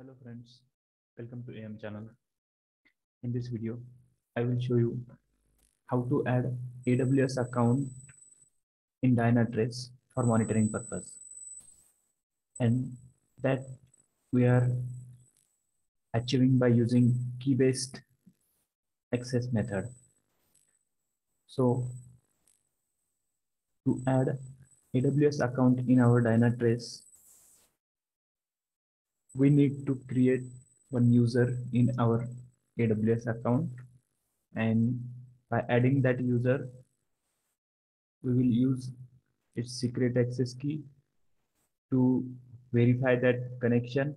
Hello friends, welcome to AAM channel. In this video, I will show you how to add AWS account in Dynatrace for monitoring purpose. And that we are achieving by using key-based access method. So to add AWS account in our Dynatrace, we need to create one user in our AWS account, and by adding that user, we will use its secret access key to verify that connection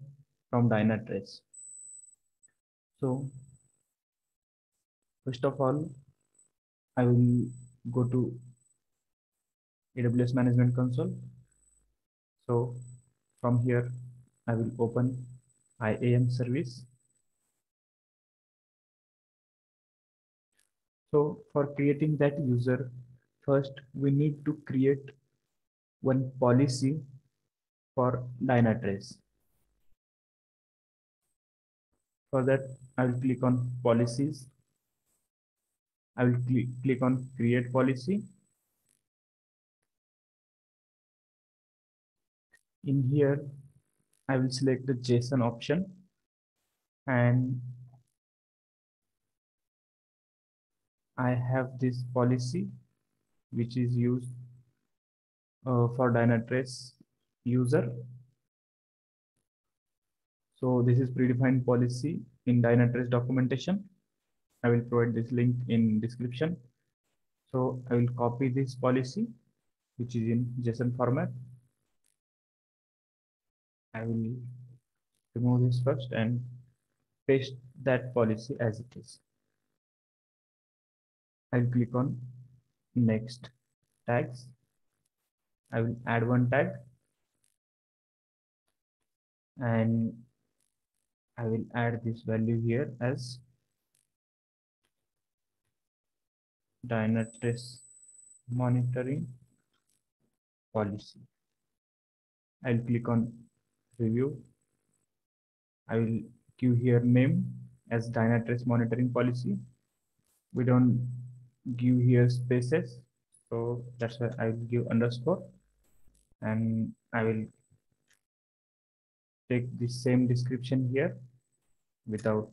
from Dynatrace. So first of all, I will go to AWS Management Console. So from here, I will open IAM service. So for creating that user, first we need to create one policy for Dynatrace. For that, I will click on policies. I will click on create policy. In here, I will select the JSON option and I have this policy which is used for Dynatrace user. So this is predefined policy in Dynatrace documentation. I will provide this link in description. So I will copy this policy which is in JSON format. I will remove this first and paste that policy as it is. I'll click on next tags. I will add one tag and I will add this value here as Dynatrace monitoring policy. I'll click on review. I will give here name as Dynatrace monitoring policy. We don't give here spaces, so that's why I will give underscore, and I will take the same description here without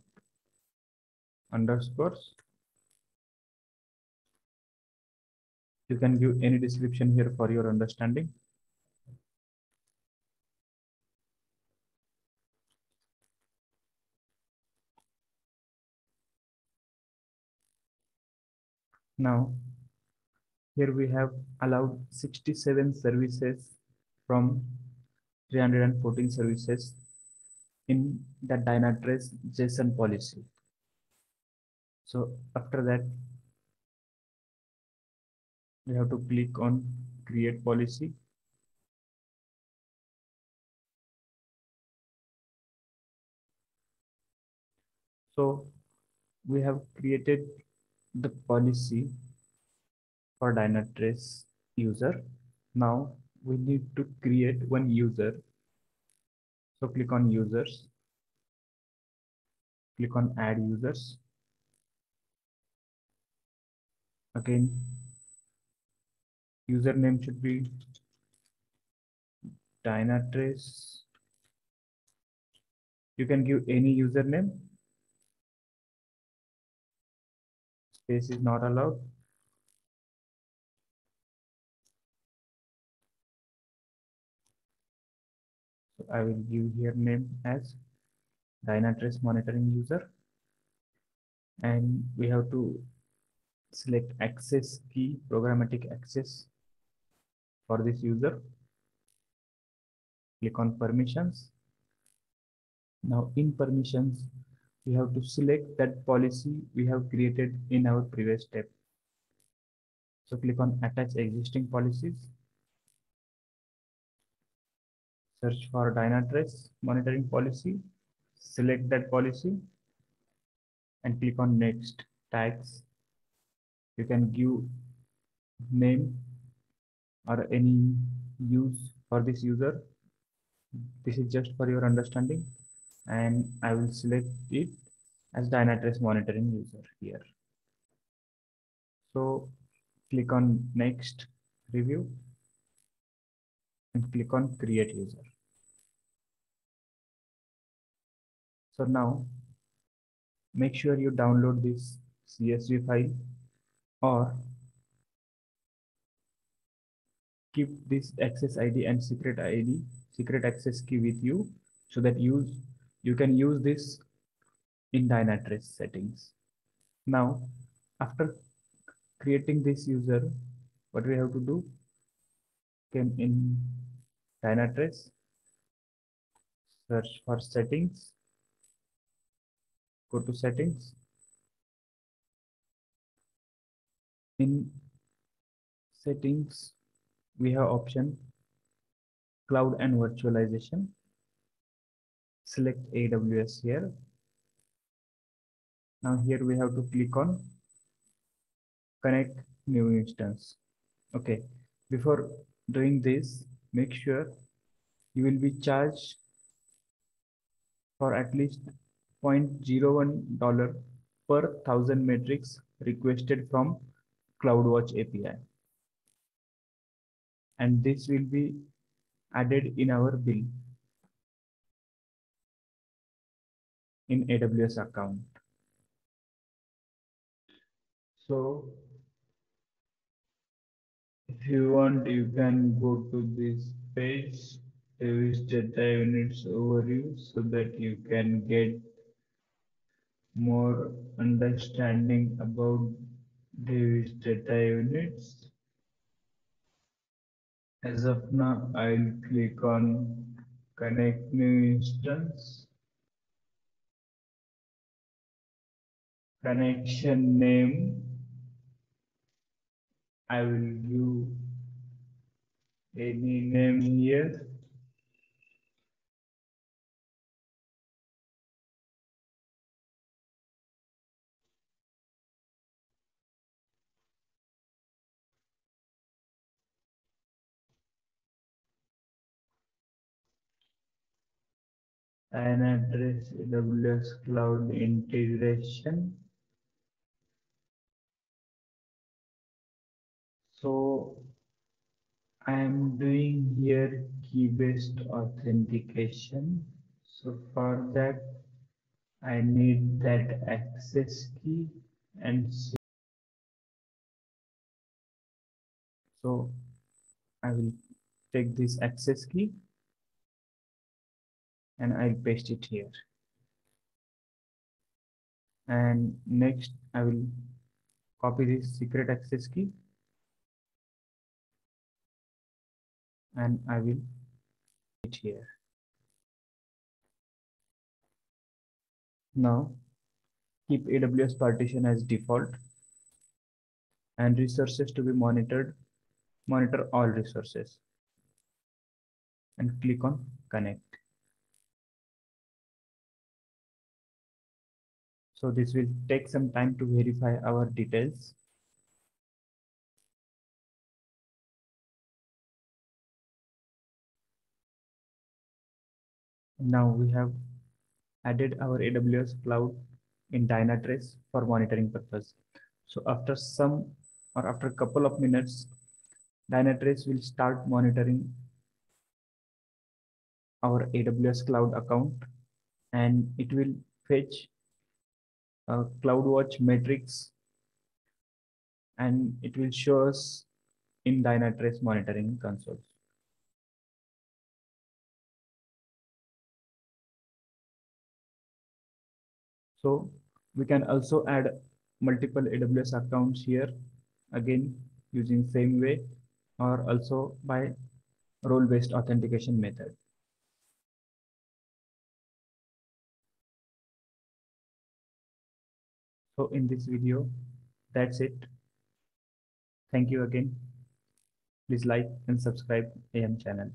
underscores. You can give any description here for your understanding. Now, here we have allowed 67 services from 314 services in the Dynatrace JSON policy. So after that, we have to click on create policy. So we have created the policy for Dynatrace user. Now we need to create one user. So click on users, click on add users. Again, username should be Dynatrace. You can give any username. Space is not allowed. So I will give here name as Dynatrace monitoring user, and we have to select access key, programmatic access for this user. Click on permissions. Now in permissions, we have to select that policy we have created in our previous step. So click on attach existing policies. Search for Dynatrace monitoring policy. Select that policy and click on next tags. You can give name or any use for this user. This is just for your understanding. and I will select it as Dynatrace monitoring user here. So click on next, review, and click on create user. So now make sure you download this CSV file or keep this access ID and secret access key with you so that you can use this in Dynatrace settings. Now, after creating this user, what we have to do, come in Dynatrace, search for settings, go to settings. In settings, we have option cloud and virtualization. Select AWS here. Now here we have to click on connect new instance. Okay, before doing this, make sure you will be charged for at least $0.01 per 1,000 metrics requested from CloudWatch API. And this will be added in our bill in AWS account. So if you want, you can go to this page, Davis Data Units overview, so that you can get more understanding about Davis Data Units. As of now, I'll click on connect new instance. Connection name, I will give any name here. Dynatrace AWS Cloud Integration. So I am doing here key-based authentication. So for that, I need that access key and so I will take this access key and I'll paste it here. And next, I will copy this secret access key and I will paste it here. Now, keep AWS partition as default and resources to be monitored. Monitor all resources and click on connect. So this will take some time to verify our details. Now we have added our AWS cloud in Dynatrace for monitoring purpose. So after some or after a couple of minutes, Dynatrace will start monitoring our AWS cloud account and it will fetch CloudWatch metrics and it will show us in Dynatrace monitoring console. So we can also add multiple AWS accounts here, again using same way, or also by role-based authentication method. So in this video, that's it. Thank you again. Please like and subscribe AAM channel.